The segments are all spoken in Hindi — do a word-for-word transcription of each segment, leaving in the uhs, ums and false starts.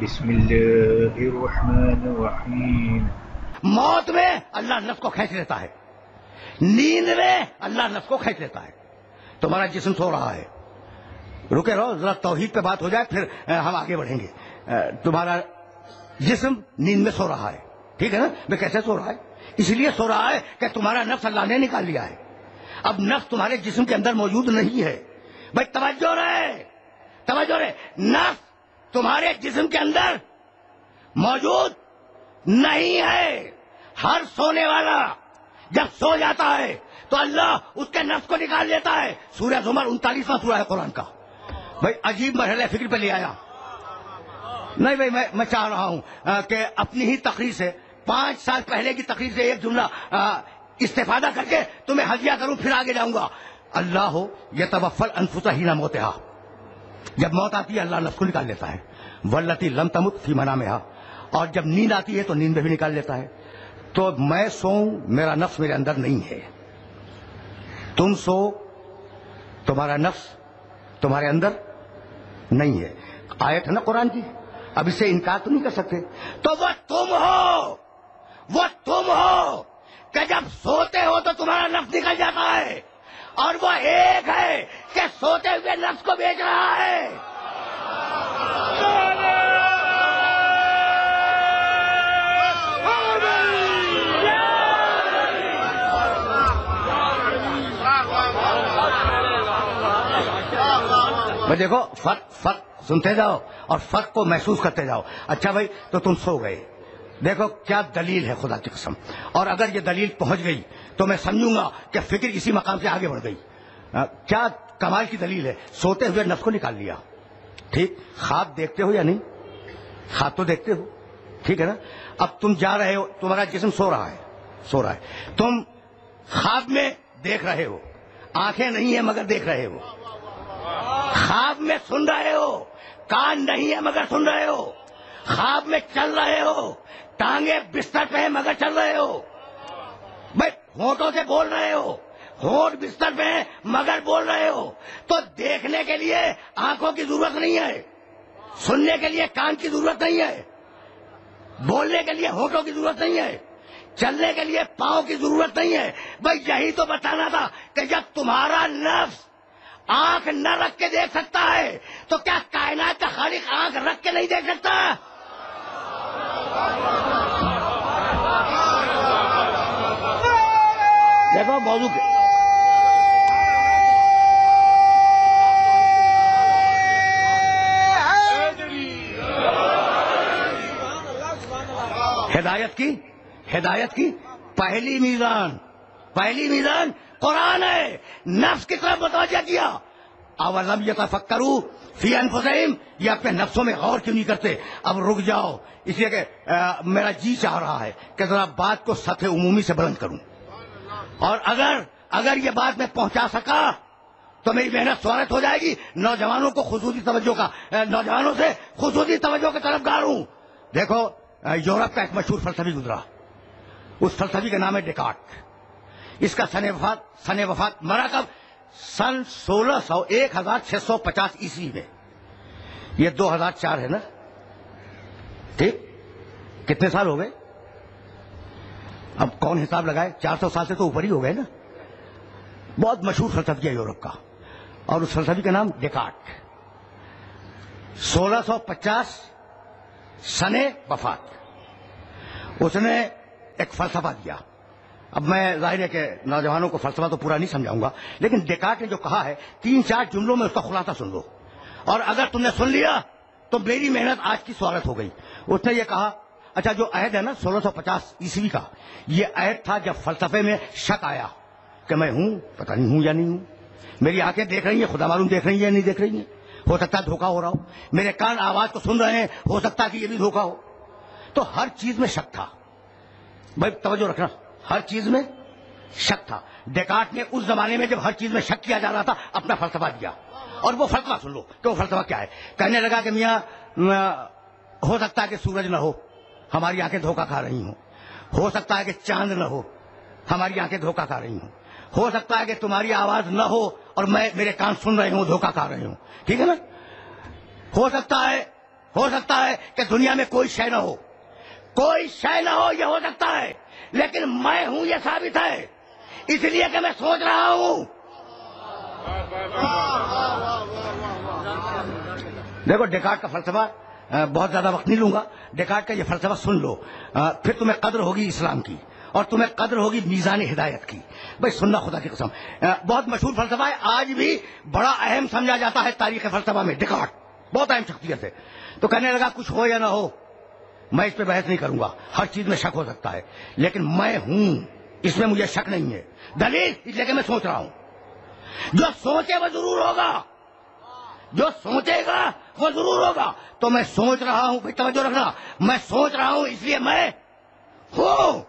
बिस्मिल्लाहिर्रहमानिर्रहीम। मौत में अल्लाह नफ्स को खींच लेता है, नींद में अल्लाह नफ्स को खींच लेता है। तुम्हारा जिस्म सो रहा है, रुके रहो जरा तौहीद पे बात हो जाए फिर हम आगे बढ़ेंगे। तुम्हारा जिस्म नींद में सो रहा है, ठीक है ना? मैं कैसे सो रहा है? इसलिए सो रहा है कि तुम्हारा नफ्स अल्लाह ने निकाल लिया है। अब नफ्स तुम्हारे जिस्म के अंदर मौजूद नहीं है। भाई तवज्जो रहे, तवज्जो रहे, नफ्स तुम्हारे जिस्म के अंदर मौजूद नहीं है। हर सोने वाला जब सो जाता है तो अल्लाह उसके नफ्स को निकाल लेता है। सूरह ज़ुमर उनतालीसवां सूरह है कुरान का। भाई अजीब मरहले फिक्र पे ले आया। नहीं भाई मैं मैं चाह रहा हूं कि अपनी ही तकरीर से, पांच साल पहले की तकरीर से एक जुमला इस्तेफादा करके तुम्हें हदिया करूं, फिर आगे जाऊंगा। अल्लाह हो यह तवफ़ल अनफुसा ही ना मोतहा, जब मौत आती है अल्लाह नफ्स को निकाल लेता है। वल्लती लम तमुत फी मनामिहा, और जब नींद आती है तो नींद में भी निकाल लेता है। तो मैं सोऊं, मेरा नफ्स मेरे अंदर नहीं है। तुम सो, तुम्हारा नफ्स तुम्हारे अंदर नहीं है। आयत है ना कुरान की, अब इससे इनकार तो नहीं कर सकते। तो वह तुम हो, वह तुम हो कि जब सोते हो तो तुम्हारा नफ्स निकल जाता है, और वो एक है कि सोते हुए नफ्स को बेच रहा है। भाई देखो फर्क फर्क सुनते जाओ और फर्क को महसूस करते जाओ। अच्छा भाई तो तुम सो गए, देखो क्या दलील है खुदा की कसम। और अगर ये दलील पहुंच गई तो मैं समझूंगा कि फिक्र इसी मकाम से आगे बढ़ गई। आ, क्या कमाल की दलील है। सोते हुए नफ्स को निकाल लिया, ठीक। ख्वाब देखते हो या नहीं? ख्वाब तो देखते हो, ठीक है ना? अब तुम जा रहे हो, तुम्हारा जिस्म सो रहा है, सो रहा है, तुम ख्वाब में देख रहे हो, आंखें नहीं है मगर देख रहे हो। ख्वाब में सुन रहे हो, कान नहीं है मगर सुन रहे हो। ख्वाब में चल रहे हो, टांगे बिस्तर पे है मगर चल रहे हो। भाई होठों से बोल रहे हो, होठ बिस्तर पे है मगर बोल रहे हो। तो देखने के लिए आंखों की जरूरत नहीं है, सुनने के लिए कान की जरूरत नहीं है, बोलने के लिए होठों की जरूरत नहीं है, चलने के लिए पांव की जरूरत नहीं है। भाई यही तो बताना था कि जब तुम्हारा नफ्स आंख न रख के देख सकता है तो क्या कायनात का खालिक आंख रख के नहीं देख सकता? देखो मौजूद है। हिदायत की, हिदायत की पहली मीज़ान, पहली मीज़ान कुरान है। नफ्स की तरफ मुतवज्जह किया। अवलम यतफक्करू फी अनफुसिहिम, ये अपने नफ्सों में गौर क्यों नहीं करते? अब रुक जाओ, इसलिए कि मेरा जी चाह रहा है कि जरा बात को सतह उमूमी से बुलंद करूं, और अगर अगर ये बात मैं पहुंचा सका तो मेरी मेहनत स्वारत हो जाएगी। नौजवानों को खुसूसी तवज्जो का, नौजवानों से खुसूसी तवज्जो के तरफदार हूं। देखो यूरोप का एक मशहूर फलसफी गुजरा, उस फलसफी का नाम है डेकार्ट। इसका सने वफात, सने वफात मरा कब? सन सोलह सौ एक हजार छह सौ पचास ईस्वी में। ये दो हजार चार है ना, ठीक। कितने साल हो गए? अब कौन हिसाब लगाए, चार सौ साल से तो ऊपर ही हो गए ना। बहुत मशहूर फलसफी है यूरोप का, और उस फलसफी का नाम डेकार्ट। सोलह सौ पचास सने वफात, उसने एक फलसफा दिया। अब मैं जाहिर है कि नौजवानों को फलसफा तो पूरा नहीं समझाऊंगा, लेकिन डेकार्ट ने जो कहा है तीन चार जुमलों में उसका खुलासा सुन लो, और अगर तुमने सुन लिया तो मेरी मेहनत आज की स्वागत हो गई। उसने ये कहा, अच्छा जो अहद है ना सोलह सौ पचास ईस्वी का, ये अहद था जब फलसफे में शक आया कि मैं हूं, पता नहीं हूं या नहीं हूं, मेरी आंखें देख रही हैं, खुदा मालूम देख रही हैं या नहीं देख रही हैं, हो सकता है धोखा हो रहा हो, मेरे कान आवाज को सुन रहे हैं, हो सकता है कि ये भी धोखा हो। तो हर चीज में शक था। भाई तवज्जो रखना, हर चीज में शक था। डेकार्ट ने उस जमाने में जब हर चीज में शक किया जा रहा था अपना फलसफा दिया, और वो फलसफा सुन लो कि वो फलसफा क्या है। कहने लगा कि मियां हो सकता है कि सूरज न हो, हमारी आंखें धोखा खा रही हों, हो सकता है कि चांद न हो, हमारी आंखें धोखा खा रही हों, हो सकता है कि तुम्हारी आवाज न हो और मैं, मेरे कान सुन रहे हों, धोखा खा रहे हों, ठीक है ना? हो सकता है हो सकता है कि दुनिया में कोई शय न हो, कोई शय न हो, यह हो सकता है, लेकिन मैं हूं यह साबित है, इसलिए कि मैं सोच रहा हूं। देखो डेकार्ट का फलसफा, बहुत ज्यादा वक्त नहीं लूंगा, डेकार्ट का ये फलसफा सुन लो, फिर तुम्हें कद्र होगी इस्लाम की और तुम्हें कद्र होगी मीज़ान हिदायत की। भाई सुनना, खुदा की कसम, बहुत मशहूर फलसफा है, आज भी बड़ा अहम समझा जाता है तारीख फलसफा में। डेकार्ट बहुत अहम शख्सियत है। तो कहने लगा कुछ हो या ना हो मैं इस पर बहस नहीं करूंगा, हर चीज में शक हो सकता है, लेकिन मैं हूं, इसमें मुझे शक नहीं है। दलील, इसलिए कि मैं सोच रहा हूं। जो सोचे वो जरूर होगा, जो सोचेगा वो जरूर होगा। तो मैं सोच रहा हूं, भाई तवज्जो रखना, मैं सोच रहा हूं, इसलिए मैं हूं।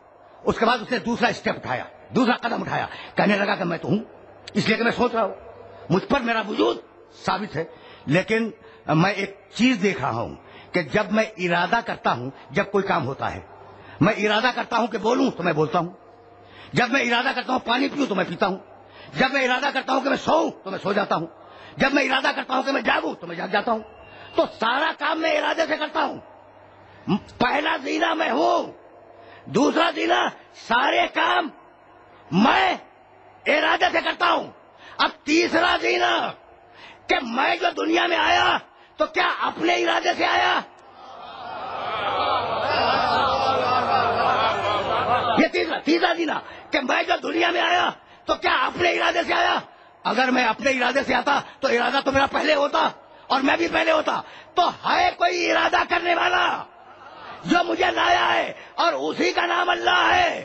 उसके बाद उसने दूसरा स्टेप उठाया, दूसरा कदम उठाया, कहने लगा कि मैं तो हूं, इसलिए कि मैं सोच रहा हूं, मुझ पर मेरा वजूद साबित है। लेकिन मैं एक चीज देख रहा हूं कि जब मैं इरादा करता हूं, जब कोई काम होता है, मैं इरादा करता हूं कि बोलूं तो मैं बोलता हूं, जब मैं इरादा करता हूं पानी पीऊं तो मैं पीता हूं, जब मैं इरादा करता हूं कि मैं सोऊं तो मैं सो जाता हूं, जब मैं इरादा करता हूं कि मैं जागूं तो मैं जाग जाता हूं। तो सारा काम मैं इरादे से करता हूं। पहला जीना मैं हूं, दूसरा जीना सारे काम मैं इरादे से करता हूं। अब तीसरा जीना कि मैं जो दुनिया में आया तो क्या अपने इरादे से आया? ये तीसरा तीसरा जीना कि मैं जो दुनिया में आया तो क्या अपने इरादे से आया? अगर मैं अपने इरादे से आता तो इरादा तो मेरा पहले होता और मैं भी पहले होता। तो है कोई इरादा करने वाला जो मुझे लाया है, और उसी का नाम अल्लाह है।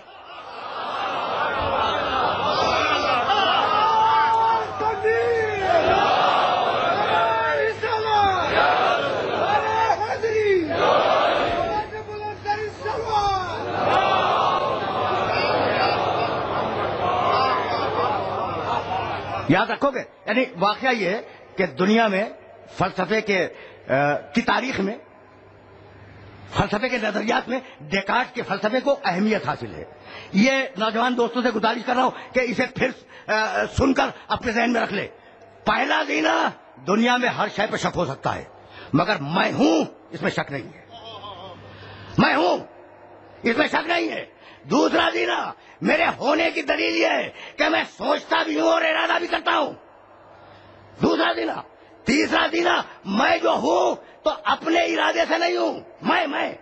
याद रखोगे, यानी वाकया ये है कि दुनिया में फलसफे के आ, की तारीख में, फलसफे के नजरियात में डेकार्ट के फलसफे को अहमियत हासिल है। ये नौजवान दोस्तों से गुजारिश कर रहा हूं कि इसे फिर आ, सुनकर अपने जहन में रख ले। पहला जीना, दुनिया में हर शय पर शक हो सकता है, मगर मैं हूं, इसमें शक नहीं है, मैं हूं, इसमें शक नहीं है। दूसरा जीना, मेरे होने की दलील यह है कि मैं सोचता भी हूं और इरादा भी करता हूं, दूसरा जीना। तीसरा जीना, मैं जो हूं तो अपने इरादे से नहीं हूं, मैं मैं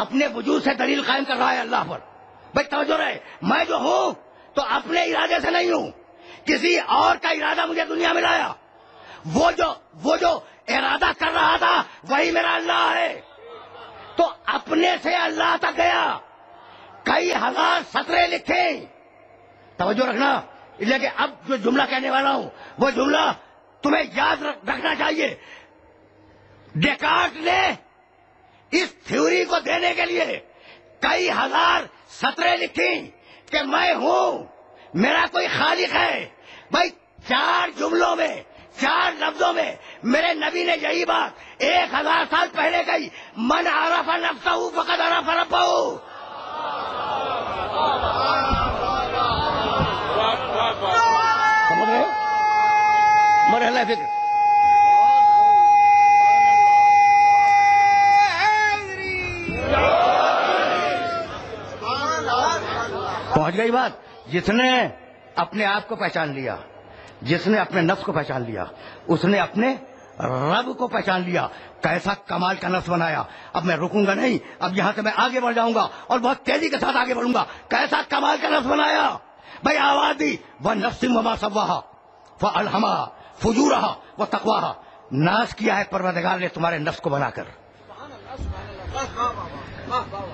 अपने वजूद से दलील कायम कर रहा है अल्लाह पर। भाई तवज्जो रहे, मैं जो हूं तो अपने इरादे से नहीं हूं, किसी और का इरादा मुझे दुनिया में लाया। वो जो वो जो इरादा कर रहा था वही मेरा अल्लाह है। तो अपने से अल्लाह तक गया, कई हजार सतरे लिखे, तवज्जो रखना। लेकिन अब जो जुमला कहने वाला हूं वो जुमला तुम्हें याद रखना चाहिए। डेकार्ट ने इस थ्योरी को देने के लिए कई हजार सतरे लिखी कि मैं हूं, मेरा कोई खालिक है। भाई चार जुमलों में, चार लफ्जों में मेरे नबी ने यही बात एक हजार साल पहले कही, मन आराफा नफ्सहू फकद आराफा रब्बहू। समझ रहे हो? मरहला फिक्र। पहुंच गई बात। जिसने अपने आप को पहचान लिया, जिसने अपने नफ्स को पहचान लिया, उसने अपने रब को पहचान लिया। कैसा कमाल का नफ्स बनाया। अब मैं रुकूंगा नहीं, अब यहां से मैं आगे बढ़ जाऊंगा और बहुत तेजी के साथ आगे बढ़ूंगा। कैसा कमाल का नफ्स बनाया। भाई आवाज दी, वह नफ्सिम वमा सव्वाहा फअल्हमहा फुजूरहा व तकवाहा। नाश किया है परवरदिगार ने तुम्हारे नफ्स को बनाकर।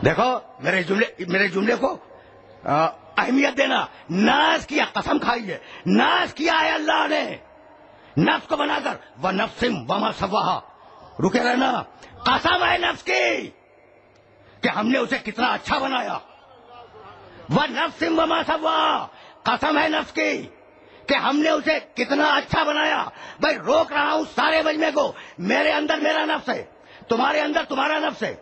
देखो मेरे जुमले मेरे जुमले को अहमियत देना। नाश किया, कसम खाई है, नाश किया है अल्लाह ने नफ्स को बनाकर। व नफ्सिम वमा सव्वाहा, रुके रहना, कसम है नफ्स की कि हमने उसे कितना अच्छा बनाया। व नफ्सिम वमा सव्वाहा, कसम है नफ्स की कि हमने उसे कितना अच्छा बनाया। भाई रोक रहा हूं सारे मजमे को, मेरे अंदर मेरा नफ्स है, तुम्हारे अंदर तुम्हारा नफ्स है,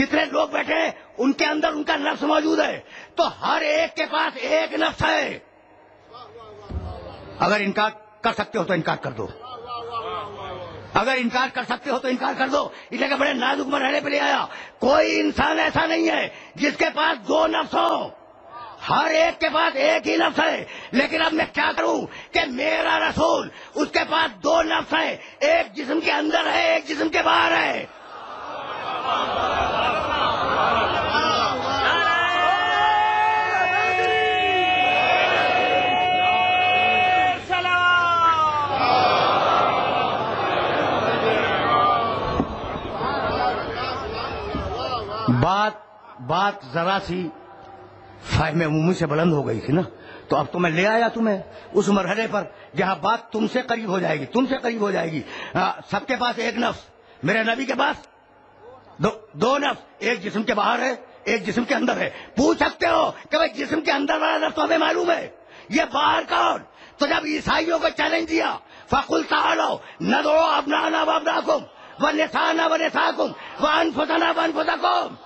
जितने लोग बैठे हैं उनके अंदर उनका नफ्स मौजूद है। तो हर एक के पास एक नफ्स है। अगर इनका कर सकते हो तो इनकार कर दो, अगर इनकार कर सकते हो तो इनकार कर दो। इसे के बड़े नाजुक मरहले पे ले आया। कोई इंसान ऐसा नहीं है जिसके पास दो नफ्स हो, हर एक के पास एक ही नफ्स है। लेकिन अब मैं क्या करूं कि मेरा रसूल, उसके पास दो नफ्स है, एक जिस्म के अंदर है, एक जिस्म के बाहर है। बात बात जरा सी फाहमे उम्मी से बुलंद हो गई थी ना, तो अब तो मैं ले आया तुम्हें उस मरहले पर जहां बात तुमसे करीब हो जाएगी, तुमसे करीब हो जाएगी। सबके पास एक नफ्स, मेरे नबी के पास दो दो नफ्स, एक जिस्म के बाहर है, एक जिस्म के अंदर है। पूछ सकते हो कि भाई जिस्म के अंदर वाला नफ्स तो हमें मालूम है, ये बाहर कौन? तो जब ईसाइयों को चैलेंज दिया, फकुल तालो न दो अपना ना अपना कुम व निशाना व निशा कुम व अनफुसना व अनफुसकुम।